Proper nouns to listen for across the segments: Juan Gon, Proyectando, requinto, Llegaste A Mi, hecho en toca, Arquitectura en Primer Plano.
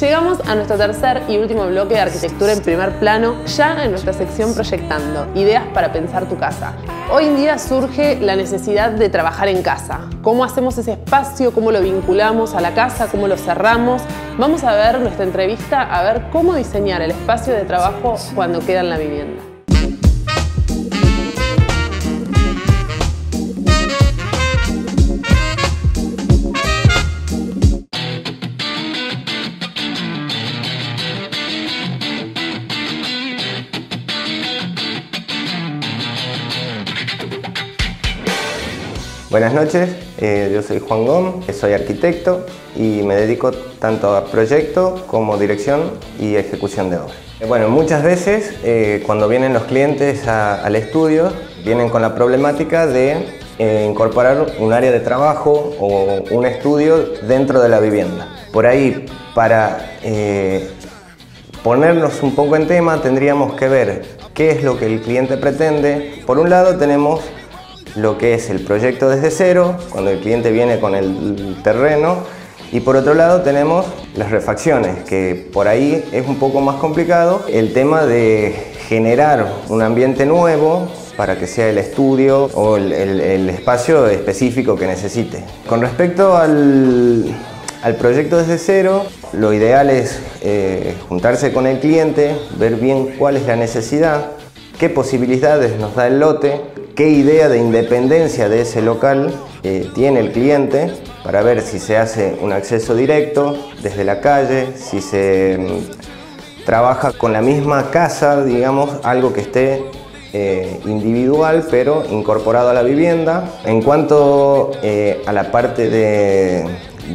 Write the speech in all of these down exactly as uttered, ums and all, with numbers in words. Llegamos a nuestro tercer y último bloque de Arquitectura en Primer Plano, ya en nuestra sección Proyectando, ideas para pensar tu casa. Hoy en día surge la necesidad de trabajar en casa. ¿Cómo hacemos ese espacio? ¿Cómo lo vinculamos a la casa? ¿Cómo lo cerramos? Vamos a ver nuestra entrevista a ver cómo diseñar el espacio de trabajo cuando queda en la vivienda. Buenas noches, eh, yo soy Juan Gon, soy arquitecto y me dedico tanto a proyecto como dirección y ejecución de obra. Bueno, muchas veces eh, cuando vienen los clientes a, al estudio vienen con la problemática de eh, incorporar un área de trabajo o un estudio dentro de la vivienda. Por ahí, para eh, ponernos un poco en tema, tendríamos que ver qué es lo que el cliente pretende. Por un lado tenemos lo que es el proyecto desde cero, cuando el cliente viene con el terreno, y por otro lado tenemos las refacciones, que por ahí es un poco más complicado el tema de generar un ambiente nuevo para que sea el estudio o el, el, el espacio específico que necesite. Con respecto al, al proyecto desde cero, lo ideal es eh, juntarse con el cliente, ver bien cuál es la necesidad, qué posibilidades nos da el lote, qué idea de independencia de ese local eh, tiene el cliente, para ver si se hace un acceso directo desde la calle, si se mm, trabaja con la misma casa, digamos, algo que esté eh, individual pero incorporado a la vivienda. En cuanto eh, a la parte de,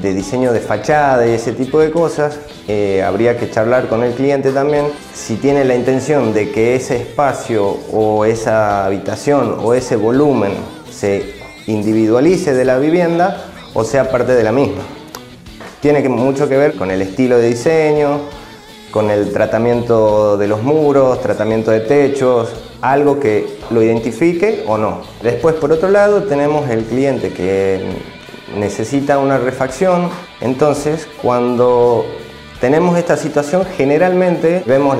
de diseño de fachada y ese tipo de cosas, eh, habría que charlar con el cliente también si tiene la intención de que ese espacio o esa habitación o ese volumen se individualice de la vivienda o sea parte de la misma. Tiene que, mucho que ver con el estilo de diseño, con el tratamiento de los muros, tratamiento de techos, algo que lo identifique o no. Después, por otro lado, tenemos el cliente que necesita una refacción. Entonces, cuando tenemos esta situación, generalmente vemos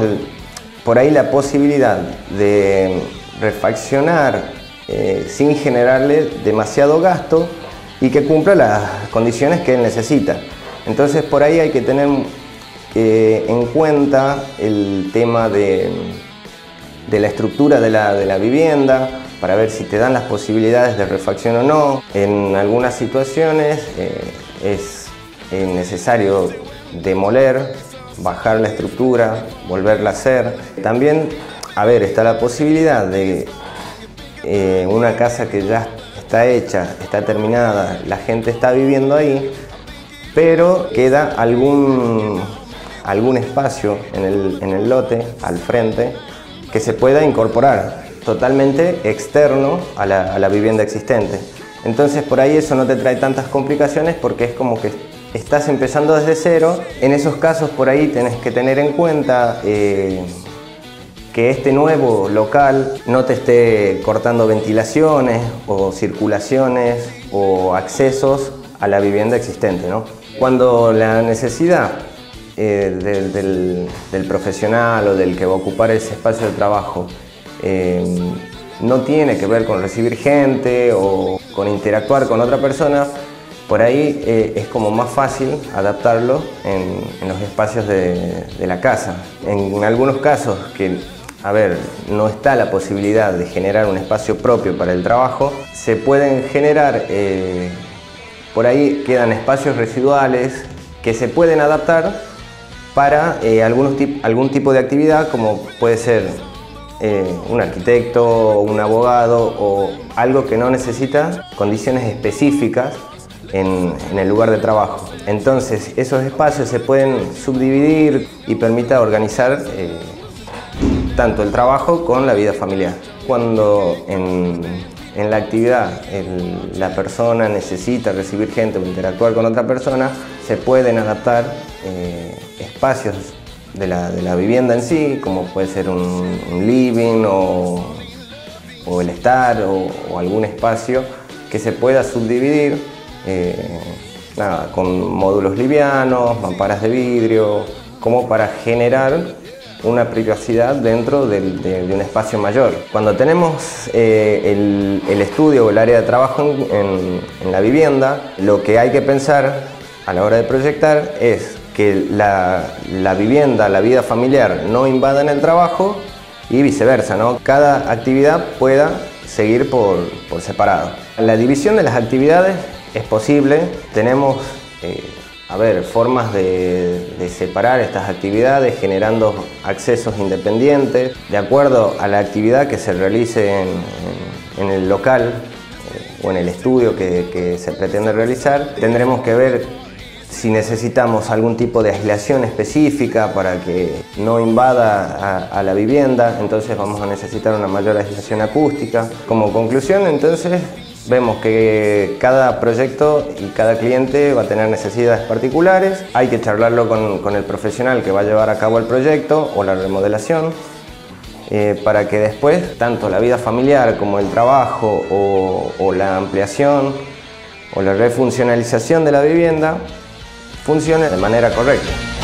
por ahí la posibilidad de refaccionar eh, sin generarle demasiado gasto y que cumpla las condiciones que él necesita. Entonces, por ahí hay que tener eh, en cuenta el tema de, de la estructura de la, de la vivienda, para ver si te dan las posibilidades de refacción o no. En algunas situaciones eh, es eh, necesario demoler, bajar la estructura, volverla a hacer. También, a ver, está la posibilidad de eh, una casa que ya está hecha, está terminada, la gente está viviendo ahí, pero queda algún, algún espacio en el, en el lote, al frente, que se pueda incorporar, totalmente externo a la, a la vivienda existente. Entonces, por ahí eso no te trae tantas complicaciones porque es como que estás empezando desde cero. En esos casos, por ahí tenés que tener en cuenta eh, que este nuevo local no te esté cortando ventilaciones o circulaciones o accesos a la vivienda existente, ¿no? Cuando la necesidad eh, del, del, del profesional o del que va a ocupar ese espacio de trabajo Eh, no tiene que ver con recibir gente o con interactuar con otra persona, por ahí eh, es como más fácil adaptarlo en, en los espacios de, de la casa. En algunos casos que, a ver, no está la posibilidad de generar un espacio propio para el trabajo, se pueden generar, eh, por ahí quedan espacios residuales que se pueden adaptar para eh, algunos tip- algún tipo de actividad, como puede ser Eh, un arquitecto, un abogado o algo que no necesita condiciones específicas en, en el lugar de trabajo. Entonces, esos espacios se pueden subdividir y permita organizar eh, tanto el trabajo con la vida familiar. Cuando en, en la actividad el, la persona necesita recibir gente o interactuar con otra persona, se pueden adaptar eh, espacios De la, de la vivienda en sí, como puede ser un, un living o, o el estar o, o algún espacio que se pueda subdividir eh, nada, con módulos livianos, mamparas de vidrio, como para generar una privacidad dentro de, de, de un espacio mayor. Cuando tenemos eh, el, el estudio o el área de trabajo en, en, en la vivienda, lo que hay que pensar a la hora de proyectar es que la, la vivienda, la vida familiar no invada en el trabajo y viceversa, ¿no? Cada actividad pueda seguir por, por separado. La división de las actividades es posible, tenemos eh, a ver, formas de, de separar estas actividades generando accesos independientes de acuerdo a la actividad que se realice en, en, en el local eh, o en el estudio que, que se pretende realizar. Tendremos que ver si necesitamos algún tipo de aislación específica para que no invada a, a la vivienda, entonces vamos a necesitar una mayor aislación acústica. Como conclusión, entonces, vemos que cada proyecto y cada cliente va a tener necesidades particulares. Hay que charlarlo con, con el profesional que va a llevar a cabo el proyecto o la remodelación eh, para que después tanto la vida familiar como el trabajo o, o la ampliación o la refuncionalización de la vivienda funcione de manera correcta.